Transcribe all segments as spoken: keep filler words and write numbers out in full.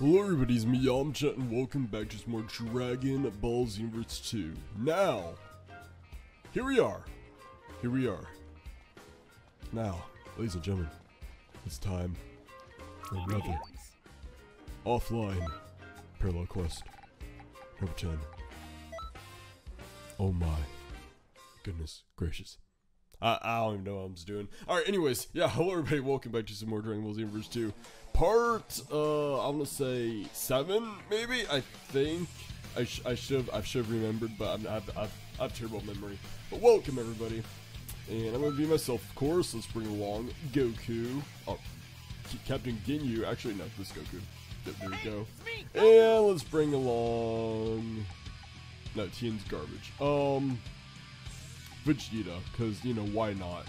Hello everybody, it's me Yamcha, and welcome back to some more Dragon Ball Xenoverse two. Now, here we are. Here we are. Now, ladies and gentlemen, it's time for another offline parallel quest. Number ten. Oh my goodness gracious. I, I don't even know what I'm just doing. Alright, anyways, yeah, hello everybody, welcome back to some more Dragon Ball Xenoverse two. Part, uh, I'm gonna say seven, maybe? I think. I, sh I should've, I should've remembered, but I'm, I've, I've, I've terrible memory. But welcome everybody. And I'm gonna be myself, of course. Let's bring along Goku. Oh, Captain Ginyu. Actually, no, this is Goku. There we go. And let's bring along... No, Tien's garbage. Um... Vegeta, because, you know, why not?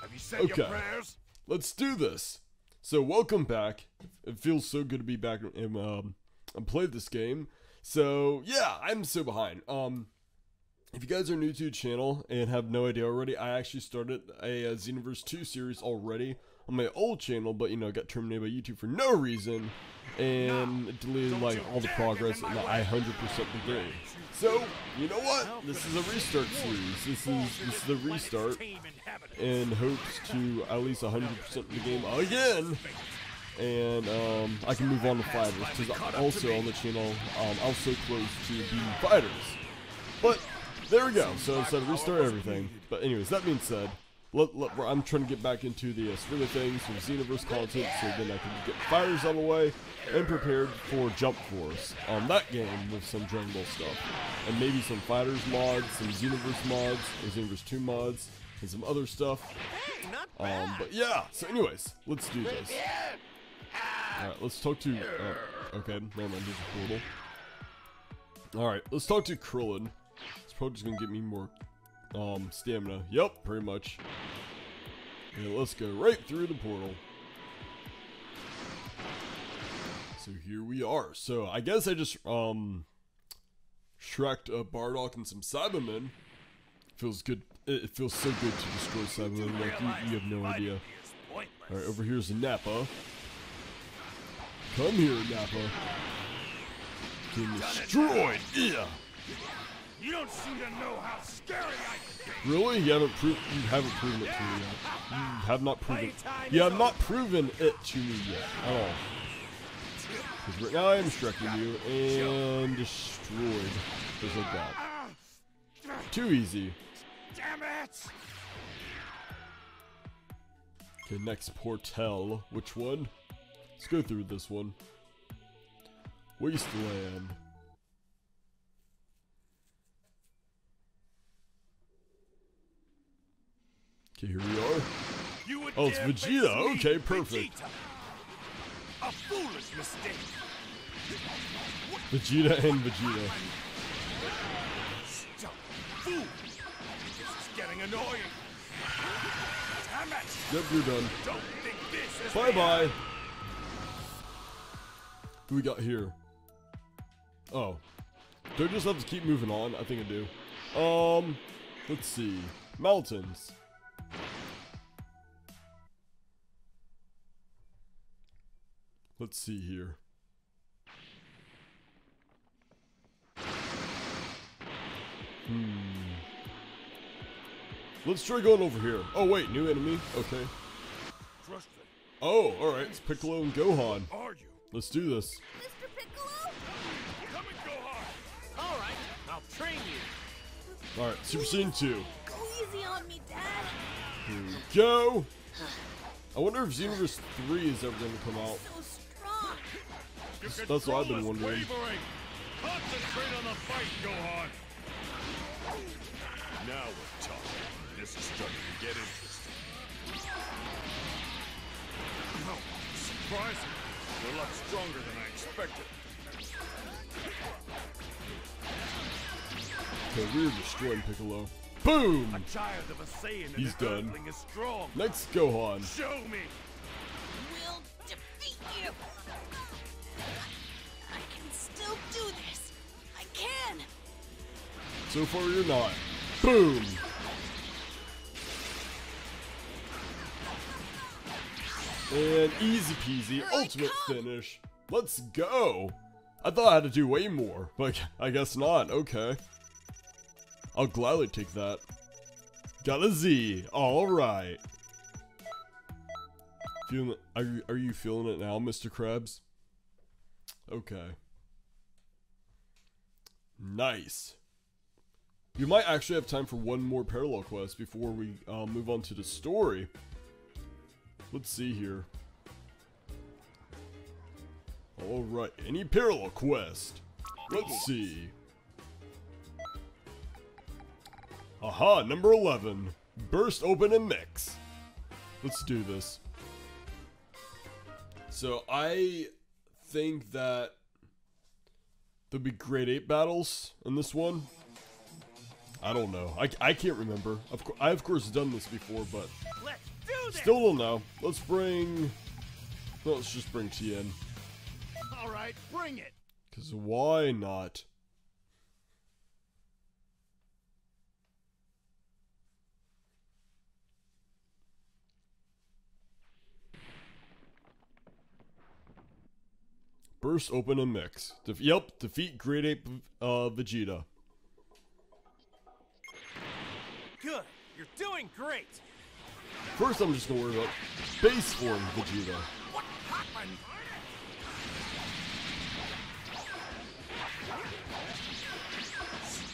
Have you said okay. Your prayers? Let's do this. So, welcome back. It feels so good to be back and, um, and play this game. So, yeah, I'm so behind. Um, if you guys are new to the channel and have no idea already, I actually started a, a Xenoverse two series already on my old channel, but, you know, got terminated by YouTube for no reason and no, deleted, like, all the progress, and I one hundred percent agree. So, you know what? This is a restart series. This is, this is the restart in hopes to at least one hundred percent the game again. And um, I can move on to fighters, because also on the channel, um, I was so close to being fighters. But, there we go. So, instead of restart everything. But anyways, that being said, let, let, I'm trying to get back into the uh, swing of things, from Xenoverse content, so then I can get fighters out of the way and prepared for Jump Force on that game with some Dragon Ball stuff. And maybe some fighters mods, some Xenoverse mods, or Xenoverse two mods, and some other stuff. Um, but yeah, so anyways, let's do this. Alright, let's talk to... Oh, okay, never mind, there's a portal. Alright, let's talk to Krillin. It's probably just gonna get me more um, stamina. Yep, pretty much. Okay, let's go right through the portal. So here we are. So I guess I just um Shrek'd a Bardock and some Cybermen. Feels good. It feels so good to destroy Cybermen. Like you, you have no idea. All right, over here's Nappa. Come here, Nappa. Getting destroyed. Yeah. You don't seem to know how scary I can be. Really? You haven't proven. You haven't proven it to me yet. You have not proven. You have not proven it to me yet at all. Because right now I'm Shrekking you and destroyed. Just like that. Too easy. Damn it! Okay, next portal. Which one? Let's go through this one. Wasteland. Okay, here we are. Oh, it's Vegeta. Okay, perfect. A foolish mistake. Vegeta and Vegeta. Stop, fool. This is getting annoying. Damn it. Yep, you're done. Don't think this is bye bye. Who we got here? Oh, do I just have to keep moving on? I think I do. Um, let's see. Mountains. Let's see here. Hmm. Let's try going over here. Oh wait, new enemy. Okay. Oh, all right. It's Piccolo and Gohan. Let's do this. Mister Piccolo? Come and Gohan. All right, I'll train you. All right, Super Saiyan two. Go easy on me, Dad. Here we go. I wonder if Xenoverse three is ever going to come out. That's what I've been wondering. Concentrate on the fight, Gohan. Now we're talking. This is starting to get interesting. Oh, surprising. You're a lot stronger than I expected. Okay, we're destroying Piccolo. Boom! A child of a Saiyan He's and done. Is strong. Next, Gohan. Show me. We'll defeat you. Do this. I can. So far you're not. Boom. And easy peasy. Here ultimate finish. Let's go! I thought I had to do way more, but I guess not. Okay. I'll gladly take that. Got a Z. Alright. Feeling, are, are you feeling it now, Mister Krabs? Okay. Nice. You might actually have time for one more parallel quest before we uh, move on to the story. Let's see here. Alright, any parallel quest? Let's see. Aha, number eleven. Burst open and mix. Let's do this. So I think that there'll be grade eight battles in this one. I don't know. I, I can't remember. Of course, I of course done this before, but let's do this. Still don't know. Let's bring. Well, let's just bring Tien. All right, bring it. Cause why not? Burst open and mix. De yep, defeat grade eight uh, Vegeta. Good. You're doing great. First, I'm just gonna worry about base form Vegeta. What happened?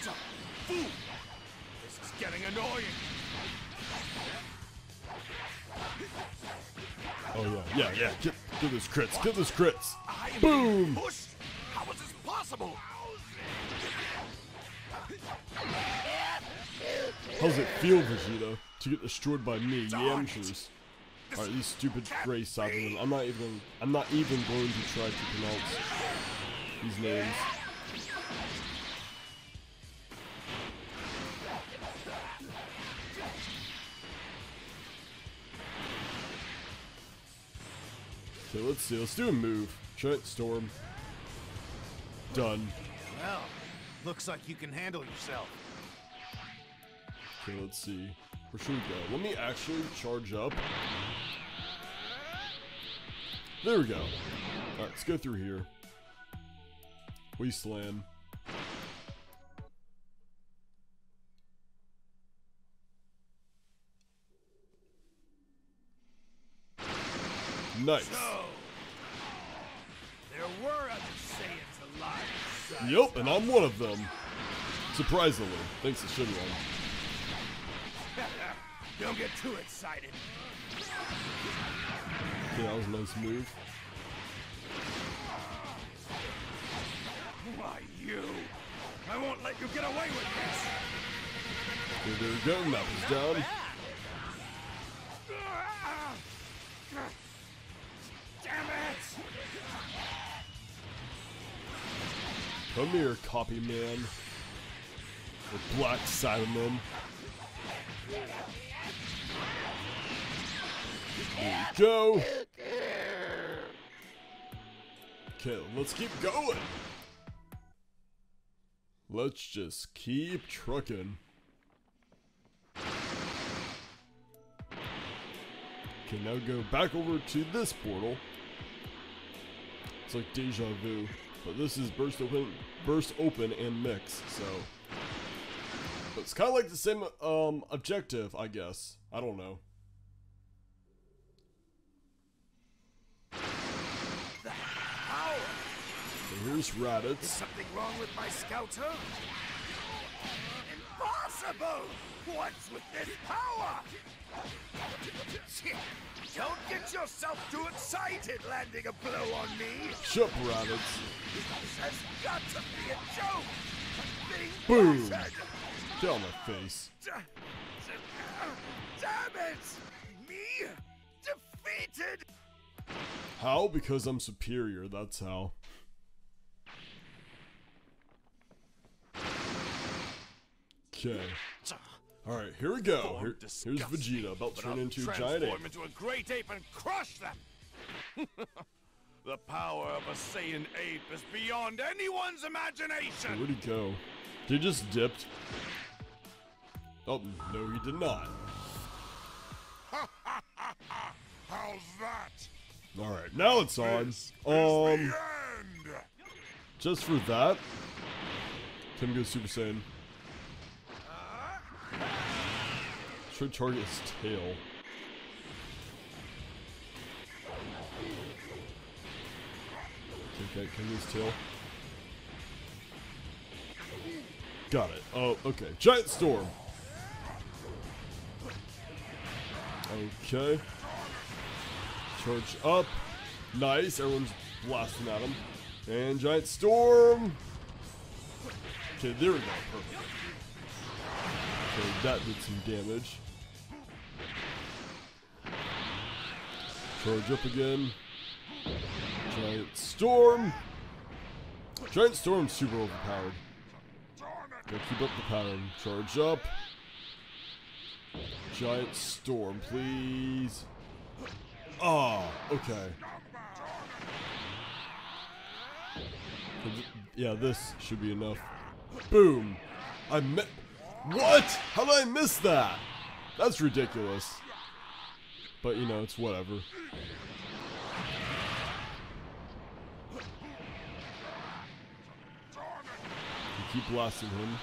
Stop, fool! This is getting annoying. Oh yeah, yeah, yeah. Get, get those crits. Get those crits. I Boom! Pushed. How is this possible? How's it feel, Vegeta, to get destroyed by me, Yamchas? Alright, these stupid gray sapling. I'm not even I'm not even going to try to pronounce these names. So let's see, let's do a move. Giant storm. Done. Well, looks like you can handle yourself. Okay, let's see. Where should we go? Let me actually charge up. There we go. Alright, let's go through here. Wasteland. Nice. So, there were other Saiyans alive. Yup, and I'm one of them. Surprisingly. Thanks to Shinron. Don't get too excited. Okay, that was a nice move. Why you? I won't let you get away with this. Okay, there we go. That was down. Bad. Damn it! Come here, Copy Man. The Black Cyberman. Here we go. Okay, let's keep going. Let's just keep trucking. Okay, now go back over to this portal. It's like deja vu, but this is burst open, burst open and mix. So. It's kind of like the same um, objective, I guess. I don't know. The power. So here's Raditz. Is something wrong with my scouter? Impossible! What's with this power? Don't get yourself too excited landing a blow on me. Shut up, Raditz. This has got to be a joke. Boom! Get on my face. Damn it! Me? Defeated! How? Because I'm superior, that's how. Okay. Alright, here we go. Here, here's Vegeta about to turn into a giant ape. Into a great ape and crush them! The power of a Saiyan ape is beyond anyone's imagination! Where'd he go? He just dipped. Oh, no, he did not. How's that? All right, now it's on. This um. Just for that, Tim goes Super Saiyan. Should target his tail. Okay, Kengu's tail. Got it. Oh, okay. Giant Storm. Okay. Charge up. Nice. Everyone's blasting at him. And Giant Storm. Okay, there we go. Perfect. Okay, that did some damage. Charge up again. Giant Storm. Giant Storm's super overpowered. Gotta keep up the pattern. Charge up. Giant Storm, please. Ah, oh, okay. Yeah, this should be enough. Boom. I mi- What? How did I miss that? That's ridiculous. But, you know, it's whatever. Keep blasting him.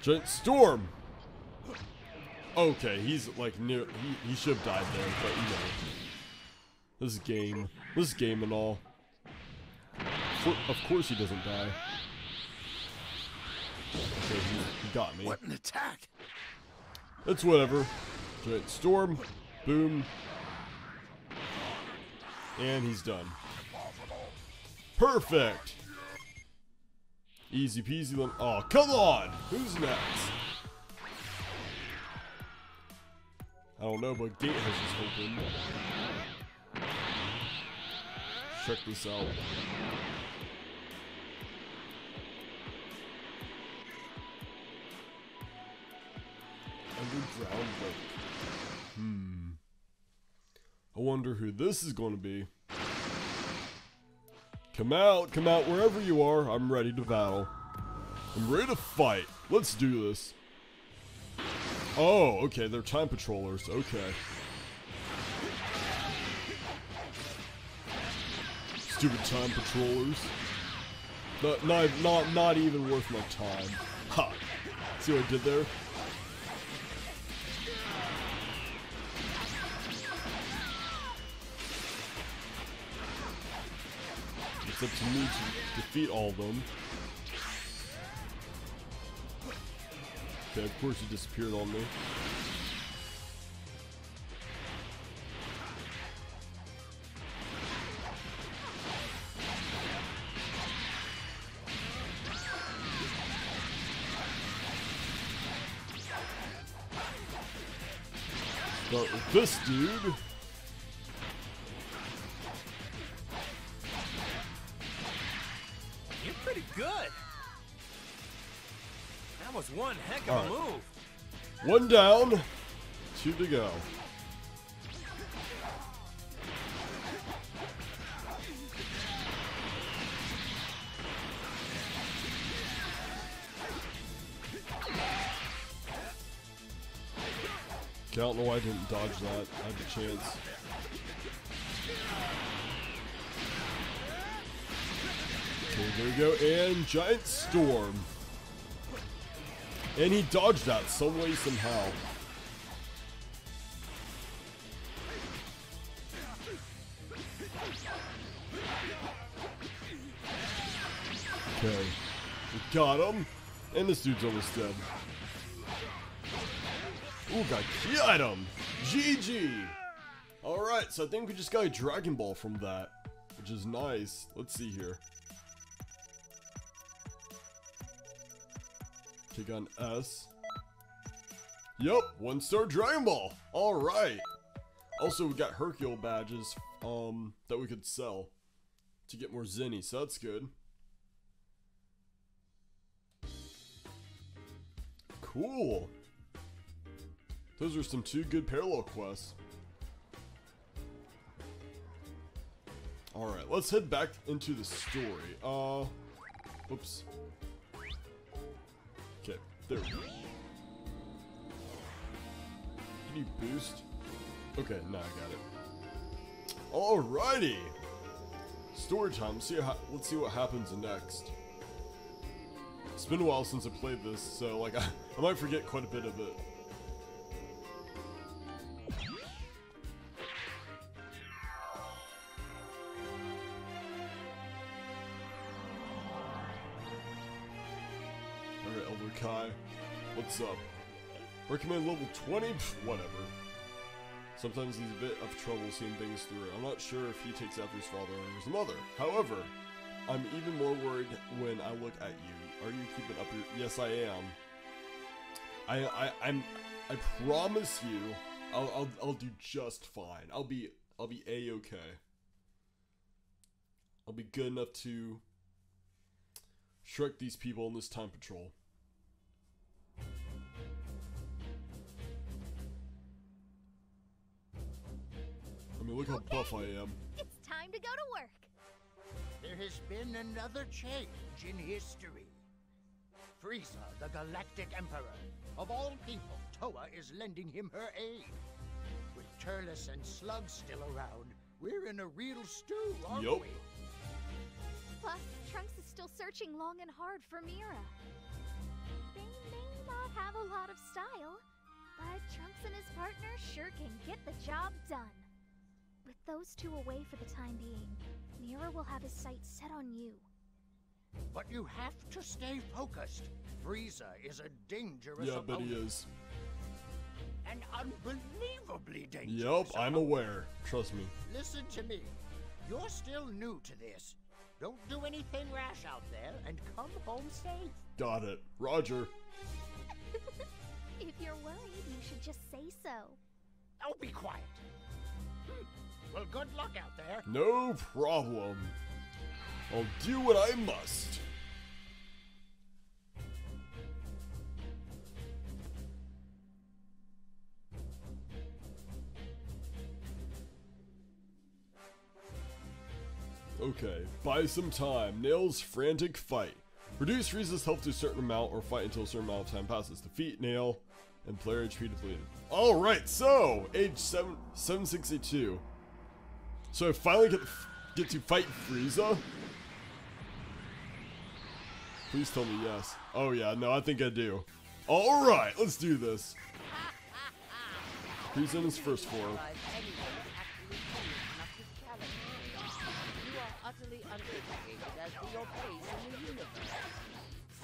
Giant Storm! Okay, he's like near. He, he should have died there, but you know. This game. This game and all. For, of course he doesn't die. Okay, he, he got me. What an attack! It's whatever. Giant Storm. Boom. And he's done. Perfect! Easy peasy lim- Oh, come on! Who's next? I don't know, but gate has just opened. Check this out. Underground lake. Hmm. I wonder who this is going to be. Come out, come out, wherever you are, I'm ready to battle. I'm ready to fight. Let's do this. Oh, okay, they're time patrollers, okay. Stupid time patrollers. Not, not, not, not even worth my time. Ha! See what I did there? Up to me to defeat all of them. Okay, of course he disappeared on me. Start with this dude. One heck of a move. One down, two to go. Okay, I don't know why I didn't dodge that. I had the chance. Okay, there we go, and Giant Storm. And he dodged that some way, somehow. Okay. We got him. And this dude's almost dead. Ooh, got key item. G G. Alright, so I think we just got a Dragon Ball from that. Which is nice. Let's see here. Okay, got an S. Yup, one star Dragon Ball. All right. Also, we got Hercule badges um, that we could sell to get more Zenny, so that's good. Cool. Those are some two good parallel quests. All right, let's head back into the story. Uh, oops. There we go. Can you boost? Okay, now I got it. Alrighty. Story time. See how, let's see what happens next. It's been a while since I played this, so like I, I might forget quite a bit of it. Alright, Elder Kai, what's up? Recommend level twenty? Pfft, whatever. Sometimes he's a bit of trouble seeing things through. I'm not sure if he takes after his father or his mother. However, I'm even more worried when I look at you. Are you keeping up your... Yes, I am. I, I, I'm, I promise you, I'll, I'll, I'll do just fine. I'll be, I'll be A-okay. I'll be good enough to shrek these people in this time patrol. I mean, look how buff I am. It's time to go to work. There has been another change in history. Frieza, the Galactic Emperor. Of all people, Toa is lending him her aid. With Turles and Slug still around, we're in a real stew, aren't yep. we? Plus, Trunks is still searching long and hard for Mira. They may not have a lot of style, but Trunks and his partner sure can get the job done. With those two away for the time being, Mira will have his sights set on you. But you have to stay focused. Frieza is a dangerous yeah, opponent. Yeah, but he is. An unbelievably dangerous Yep, opponent. I'm aware. Trust me. Listen to me. You're still new to this. Don't do anything rash out there and come home safe. Got it. Roger. If you're worried, you should just say so. Oh, be quiet. Well, good luck out there. No problem. I'll do what I must. Okay, buy some time. Nail's frantic fight. Reduce Frieza's health to a certain amount or fight until a certain amount of time passes. Defeat Nail and player H P depleted. Alright, so age seven, seven sixty-two. So I finally get, get to fight Frieza? Please tell me yes. Oh yeah, no, I think I do. Alright, let's do this. Frieza in his first form. Utterly underestimated as to your place in the universe.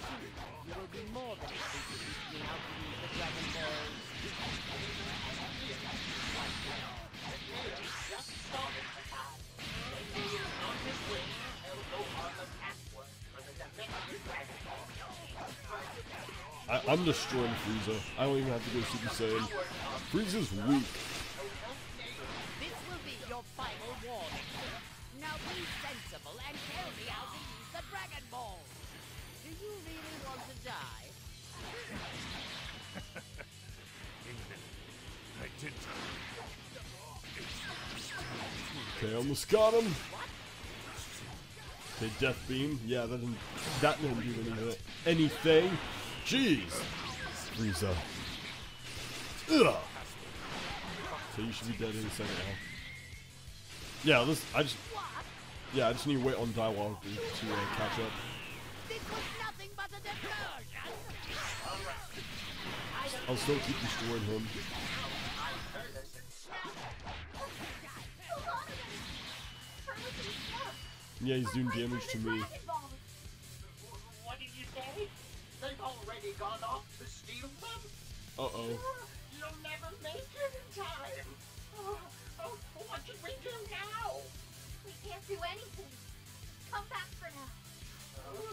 Soon, you will be more than capable in how to use the Dragon Ball. Just stop it, Todd. They will not miss which, they'll go on the password for the defensive Dragon Ball. I'm destroying Frieza. I don't even have to go Super Saiyan. Frieza's weak. This will be your final warning. Now be sensible and tell me how to use the Dragon Ball. Do you really want to die? I did. Okay, almost got him. Okay, death beam. Yeah, that didn't. That didn't do anything. Jeez, Frieza. Ugh. So you should be dead in a second now. Yeah, this I just. Yeah, I just need to wait on dialogue to, to uh, catch up. This was nothing but a diversion. I'll still keep destroying him. Yeah, he's doing damage to me. What did you say? They've already gone off to steal them? Uh oh. You'll never make it in time. Oh, oh, what should we do now? We can't do anything. Come back for now. Oh,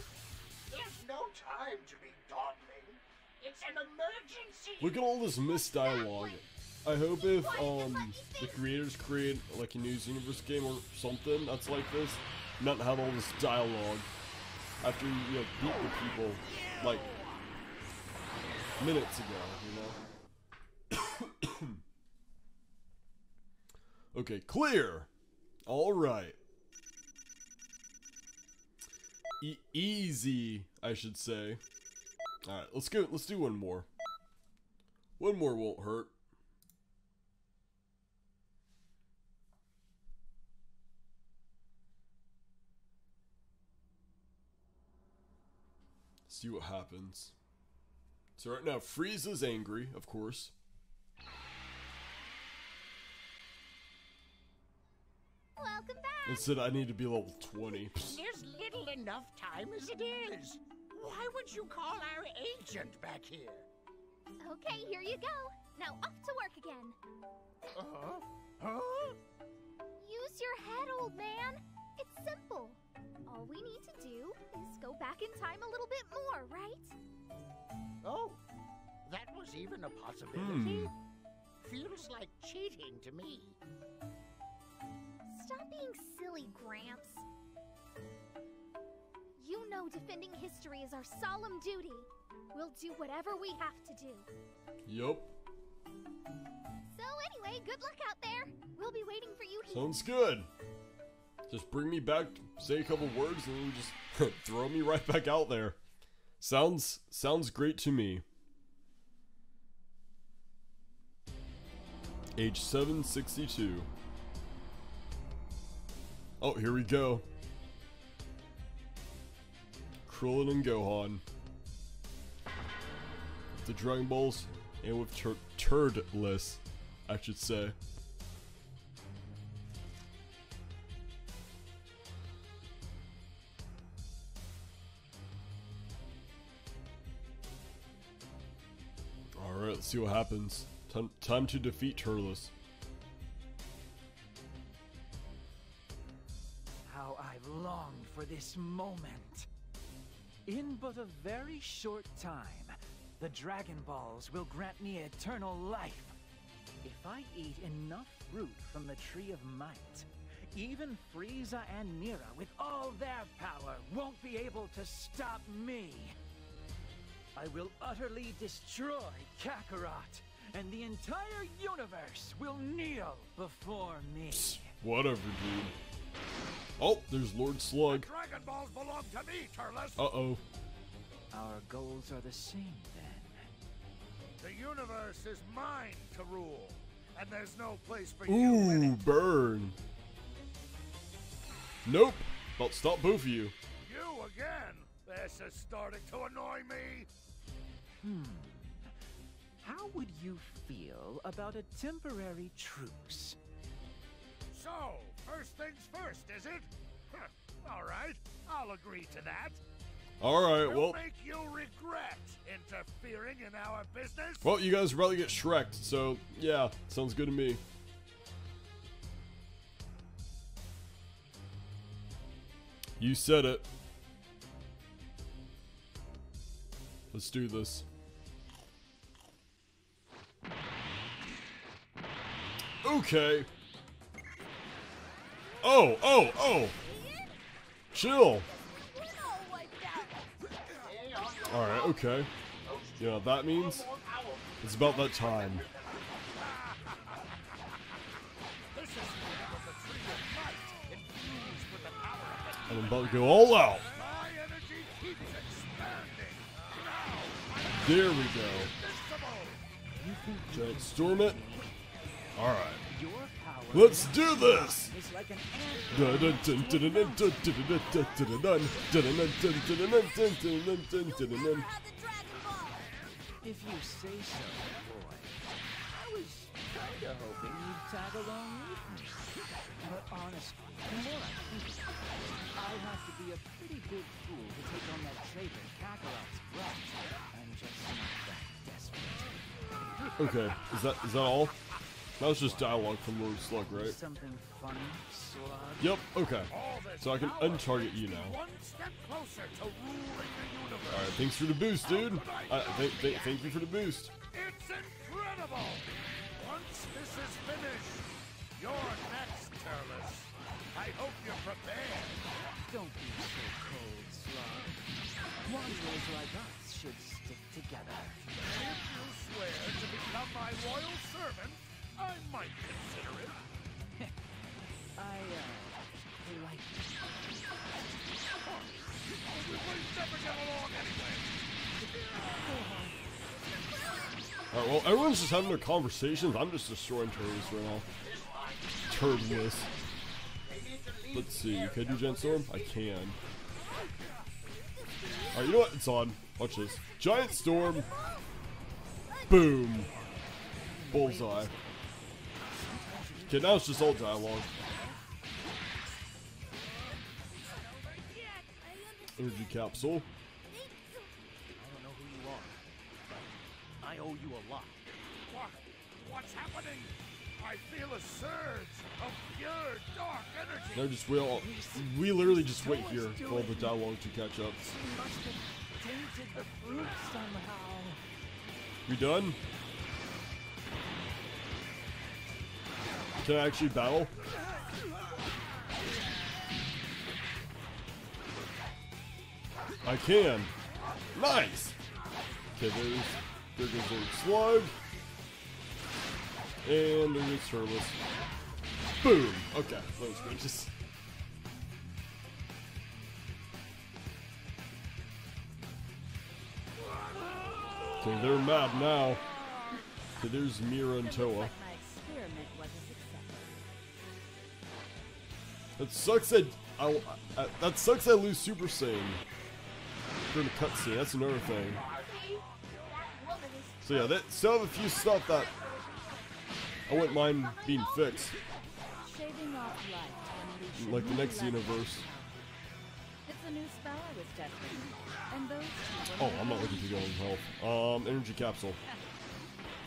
there's no time to be dawdling. It's an emergency. Look at all this missed dialogue. I hope if um the creators create like a new Xenoverse game or something that's like this, not have all this dialogue after you, you know, beat the people like minutes ago, you know. Okay, clear. All right. E easy, I should say. All right, let's go. Let's do one more. One more won't hurt. see what happens. So right now, Frieza's angry, of course. Welcome back. It said I need to be level twenty. There's little enough time as it is. Why would you call our agent back here? Okay, here you go. Now off to work again. Uh-huh. Huh? Use your head, old man. It's simple. All we need to do is go back in time a little bit more, right? Oh, that was even a possibility. Hmm. Feels like cheating to me. Stop being silly, Gramps. You know defending history is our solemn duty. We'll do whatever we have to do. Yup. So anyway, good luck out there. We'll be waiting for you here. Sounds good. Just bring me back, say a couple words, and then just throw me right back out there. Sounds sounds great to me. Age seven sixty-two. Oh, here we go. Krillin and Gohan. With the Dragon Balls and with tur Turles, I should say. Alright, let's see what happens. Time, time to defeat Turles. How I've longed for this moment. In but a very short time, the Dragon Balls will grant me eternal life. If I eat enough fruit from the Tree of Might, even Frieza and Mira, with all their power, won't be able to stop me. I will utterly destroy Kakarot, and the entire universe will kneel before me. Psst, whatever, dude. Oh, there's Lord Slug. The Dragon Balls belong to me, Turles. Uh-oh. Our goals are the same, then. The universe is mine to rule, and there's no place for you. Ooh, burn. Nope. But stop both of you. You again. This is starting to annoy me. Hmm. How would you feel about a temporary truce? So, first things first, is it? Huh. All right, I'll agree to that. All right, well. We'll make you regret interfering in our business. Well, you guys rather get Shrek'd, so yeah, sounds good to me. You said it. Let's do this. Okay. Oh, oh, oh. Chill. Alright, okay. You know what that means? It's about that time. And I'm about to go all out. There we go. Giant storm it. Alright. Let's do this! If you say so, boy. I was kinda hoping you'd tag along with me. But honestly, the more I think, I'll have to be a pretty good fool to take on that traitor Kakarot's brat. I'm just not that desperate. Okay, is that is that all? That was just dialogue from Lord Slug, right? Something funny, Slug. Yep, okay. So I can untarget you now. Alright, thanks for the boost, dude. Uh, th th thank you for the boost. It's incredible! Once this is finished, you're next, Turles. I hope you're prepared. Don't be so cold, Slug. Wanderers like us should stick together. If you swear to become my royal servant, I might consider it. I, uh, like it. Oh, please never get along anyway. Alright, well, everyone's just having their conversations. I'm just destroying Turles right now. Turles. Let's see. Can I do Gen Storm? I can. Alright, you know what? It's on. Watch this. Giant storm. Boom. Bullseye. Okay, now it's just all dialogue. Energy capsule. I don't know who you are, but I owe you a lot. What? What's happening? I feel a surge of pure dark energy. No, just we all we literally just wait here for all the dialogue to catch up. She must have tainted the fruit somehow. You done? Can I actually battle? I can. Nice! Okay, there's, there goes Lord Slug. And there goes Turles. Boom! Okay, that was gorgeous. Okay, they're mad now. Okay, there's Mira and Toa. That sucks that I, I, that sucks I lose Super Saiyan. During the cutscene, that's another thing. So yeah, that still have a few stuff that I wouldn't mind being fixed. Like the next universe. Oh, I'm not looking to go in health. Um, energy capsule.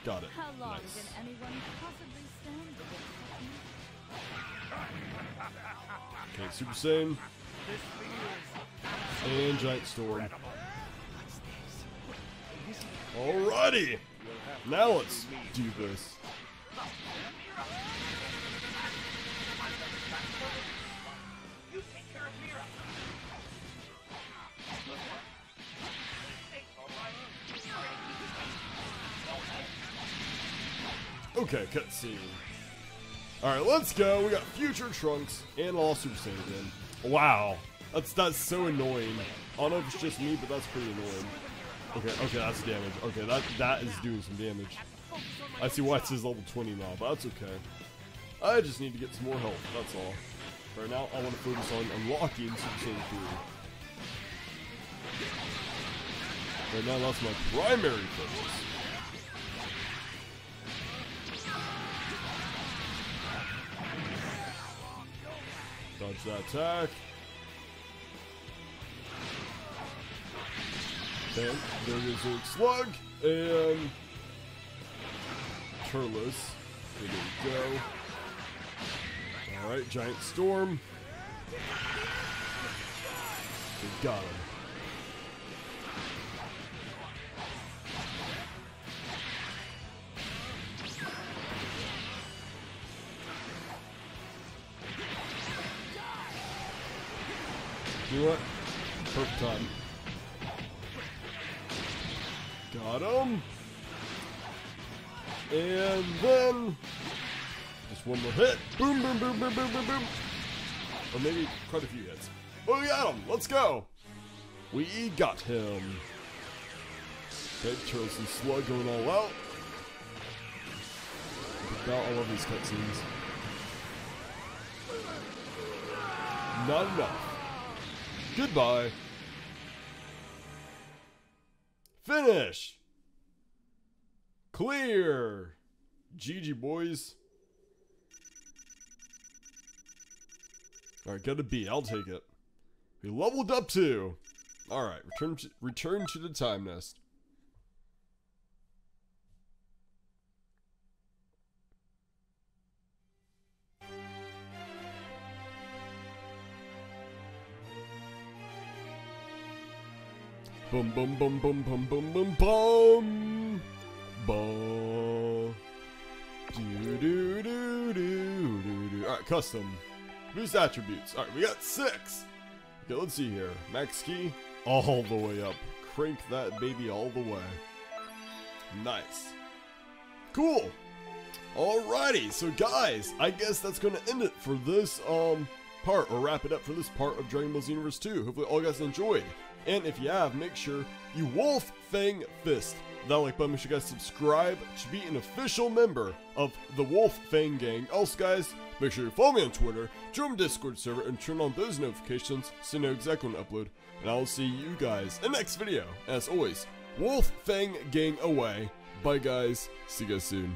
Got it. Nice. Okay, Super Saiyan. And Giant Storm. Alrighty! Now let's do this. Okay, cutscene. Alright, let's go. We got future Trunks and all Super Saiyan again. Wow. That's, that's so annoying. I don't know if it's just me, but that's pretty annoying. Okay, okay, that's damage. Okay, that that is doing some damage. I see why it says level twenty now, but that's okay. I just need to get some more health, that's all. Right now, I want to focus on unlocking Super Saiyan three. Right now, that's my primary focus. Dodge that attack. Okay, there goes Old Slug, and Turles. There we go. Alright, Giant Storm. We got him. You know what? Perfect time. Got him. And then just one more hit. Boom, boom, boom, boom, boom, boom, boom. Or maybe quite a few hits. Oh, we got him. Let's go. We got him. Okay, Turles and Slug going all out. About all of these cutscenes. Not enough. Goodbye. Finish! Clear! G G, boys. Alright, got a B. I'll take it. We leveled up too! Alright, return to, return to the time nest. Boom, boom, boom, boom, boom, boom, boom, boom, boom. Do, do, do, do, do, do. Alright, custom. Boost attributes. Alright, we got six. Okay, let's see here. Max key all the way up. Crank that baby all the way. Nice. Cool. Alrighty, so guys, I guess that's going to end it for this um part, or wrap it up for this part of Dragon Ball Xenoverse two. Hopefully all you guys enjoyed. And if you have, make sure you Wolf Fang Fist That like button, make sure you guys subscribe to be an official member of the Wolf Fang Gang. Also guys, make sure you follow me on Twitter, join my Discord server, and turn on those notifications so you know exactly when to upload. And I'll see you guys in the next video. As always, Wolf Fang Gang away. Bye guys, see you guys soon.